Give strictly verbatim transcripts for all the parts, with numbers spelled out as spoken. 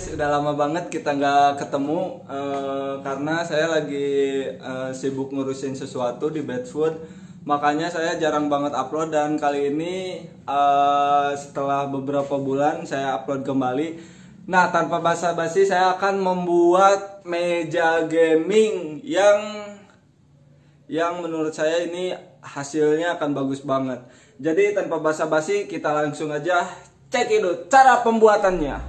guys, udah lama banget kita nggak ketemu uh, karena saya lagi uh, sibuk ngurusin sesuatu di BetsWooD, makanya saya jarang banget upload. Dan kali ini uh, setelah beberapa bulan saya upload kembali. Nah, tanpa basa-basi saya akan membuat meja gaming yang yang menurut saya ini hasilnya akan bagus banget. Jadi tanpa basa-basi kita langsung aja cek dulu cara pembuatannya.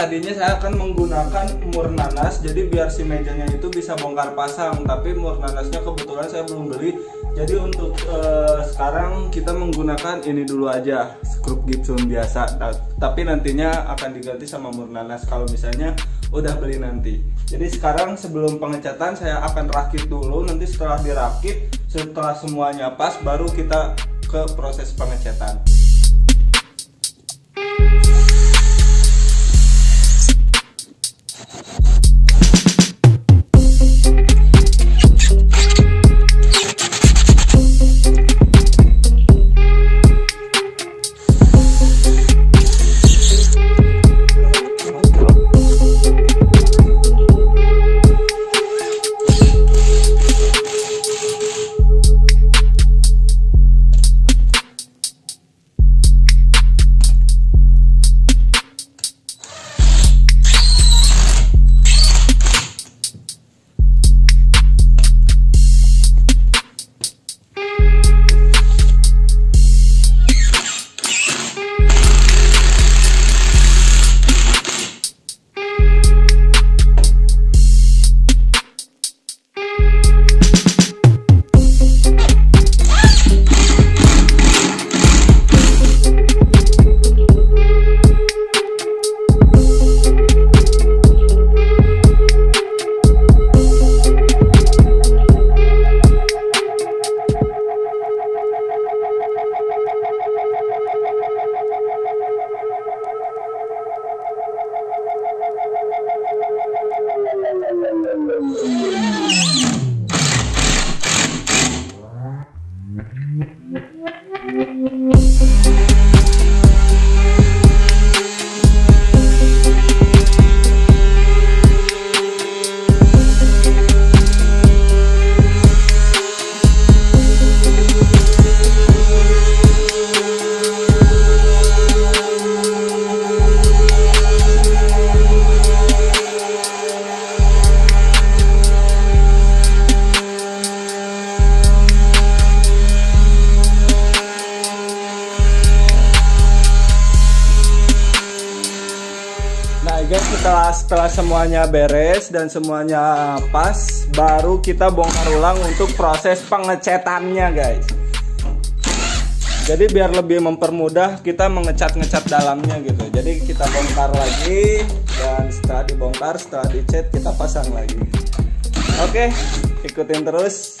Tadinya saya akan menggunakan mur nanas, jadi biar si mejanya itu bisa bongkar pasang, tapi mur nanasnya kebetulan saya belum beli. Jadi untuk uh, sekarang kita menggunakan ini dulu aja, skrup gypsum biasa, tapi nantinya akan diganti sama mur nanas kalau misalnya udah beli nanti. Jadi sekarang sebelum pengecatan saya akan rakit dulu, nanti setelah dirakit, setelah semuanya pas baru kita ke proses pengecatan. Nah guys, setelah setelah semuanya beres dan semuanya pas, baru kita bongkar ulang untuk proses pengecetannya guys. Jadi biar lebih mempermudah kita mengecat-ngecat dalamnya gitu. Jadi kita bongkar lagi, dan setelah dibongkar, setelah dicat kita pasang lagi. Oke, ikutin terus.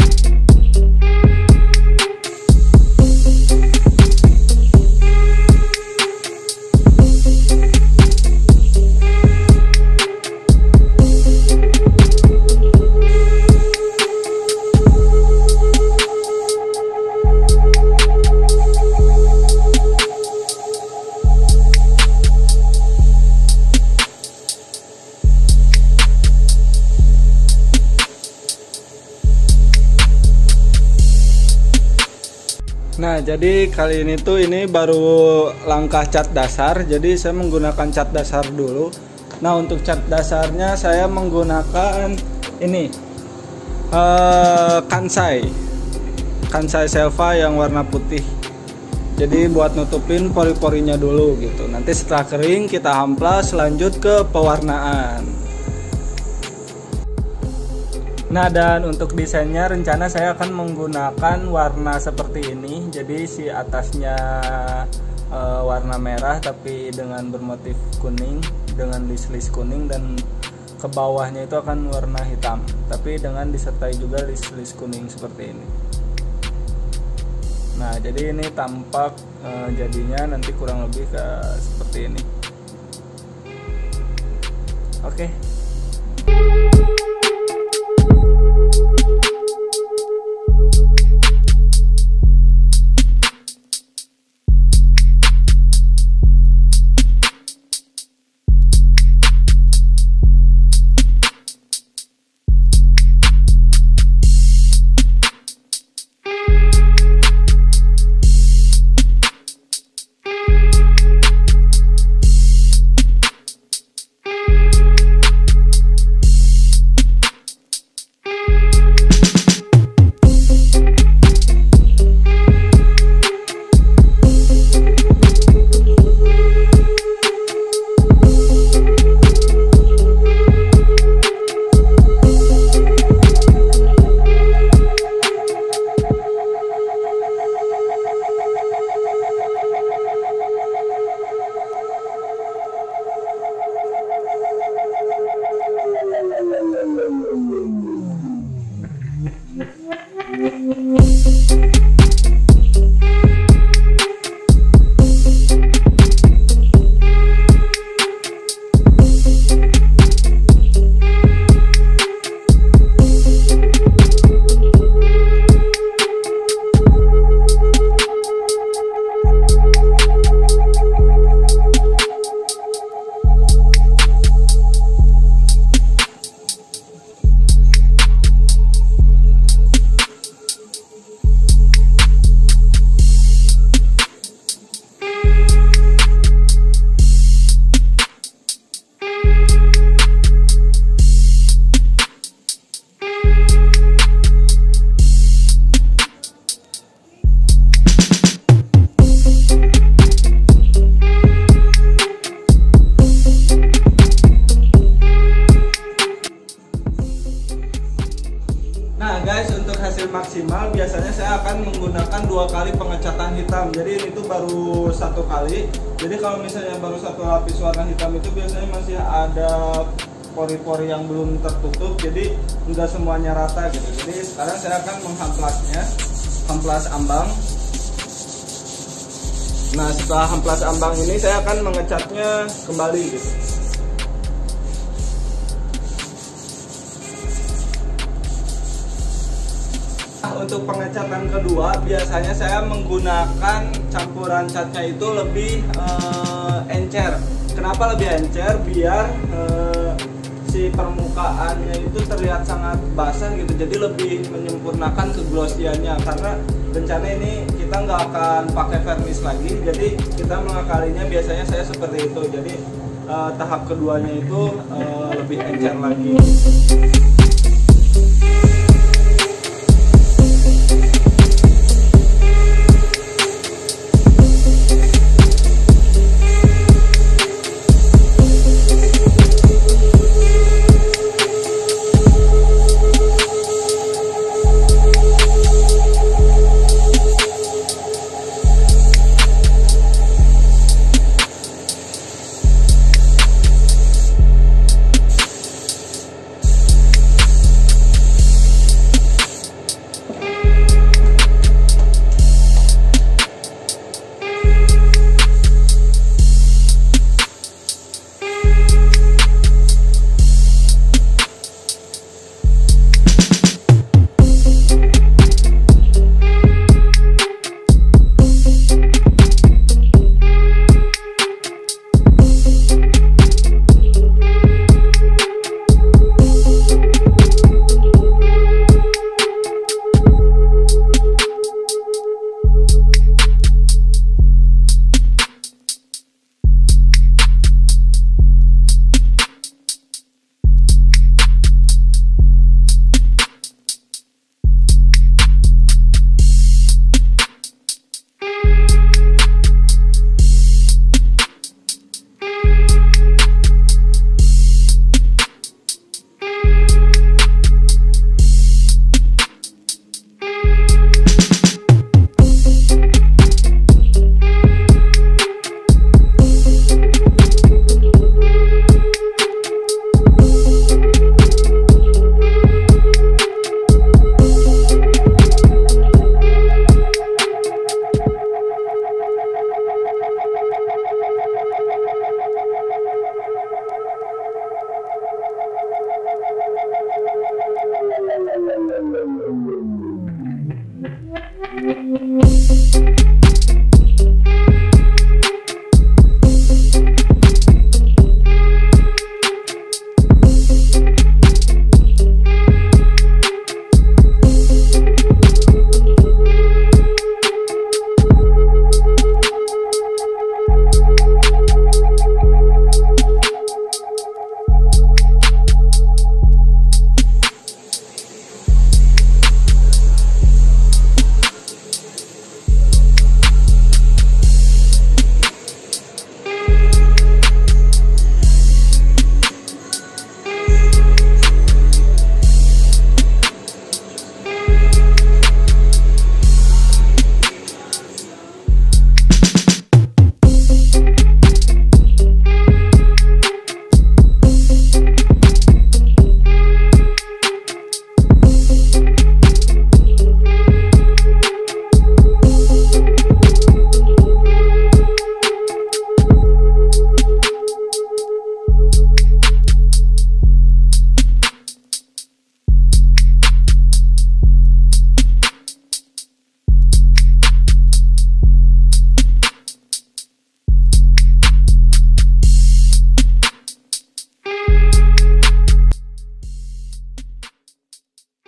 Nah jadi kali ini tuh ini baru langkah cat dasar, jadi saya menggunakan cat dasar dulu. Nah untuk cat dasarnya saya menggunakan ini uh, Kansai Kansai Selva yang warna putih. Jadi buat nutupin pori-porinya dulu gitu. Nanti setelah kering kita amplas lanjut ke pewarnaan. Nah dan untuk desainnya rencana saya akan menggunakan warna seperti ini. Jadi si atasnya e, warna merah tapi dengan bermotif kuning, dengan lis-lis kuning, dan ke bawahnya itu akan warna hitam tapi dengan disertai juga lis-lis kuning seperti ini. Nah jadi ini tampak e, jadinya nanti kurang lebih ke seperti ini. Oke. maksimal biasanya saya akan menggunakan dua kali pengecatan hitam. Jadi itu baru satu kali. Jadi kalau misalnya baru satu lapis warna hitam itu biasanya masih ada pori-pori yang belum tertutup. Jadi enggak semuanya rata gitu. Jadi sekarang saya akan menghamplasnya, hamplas ambang. Nah setelah hamplas ambang ini saya akan mengecatnya kembali gitu. Untuk pengecatan kedua biasanya saya menggunakan campuran catnya itu lebih eh, encer. Kenapa lebih encer? Biar eh, si permukaannya itu terlihat sangat basah gitu, jadi lebih menyempurnakan keglossiannya. Karena rencana ini kita nggak akan pakai vernis lagi, jadi kita mengakalinya biasanya saya seperti itu. Jadi eh, tahap keduanya itu eh, lebih encer lagi.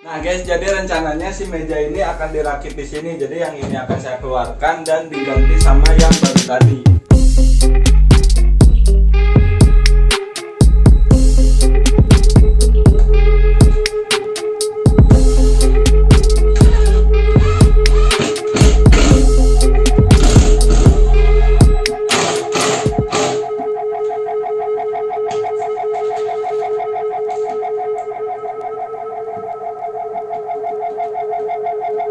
Nah guys, jadi rencananya si meja ini akan dirakit di sini. Jadi yang ini akan saya keluarkan dan diganti sama yang baru tadi. Thank you.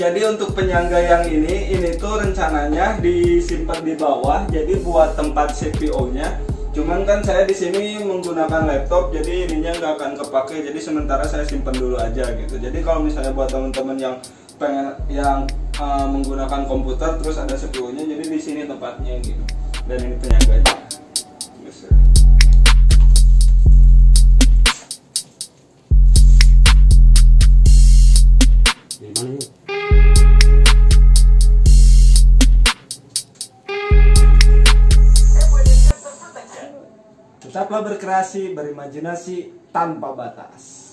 Jadi untuk penyangga yang ini, ini tuh rencananya disimpan di bawah, jadi buat tempat C P U nya. Cuman kan saya di sini menggunakan laptop, jadi ininya nggak akan kepake. Jadi sementara saya simpan dulu aja gitu. Jadi kalau misalnya buat teman-teman yang pengen yang uh, menggunakan komputer, terus ada C P U nya, jadi di sini tempatnya gitu. Dan ini penyangganya. Tetaplah berkreasi, berimajinasi tanpa batas.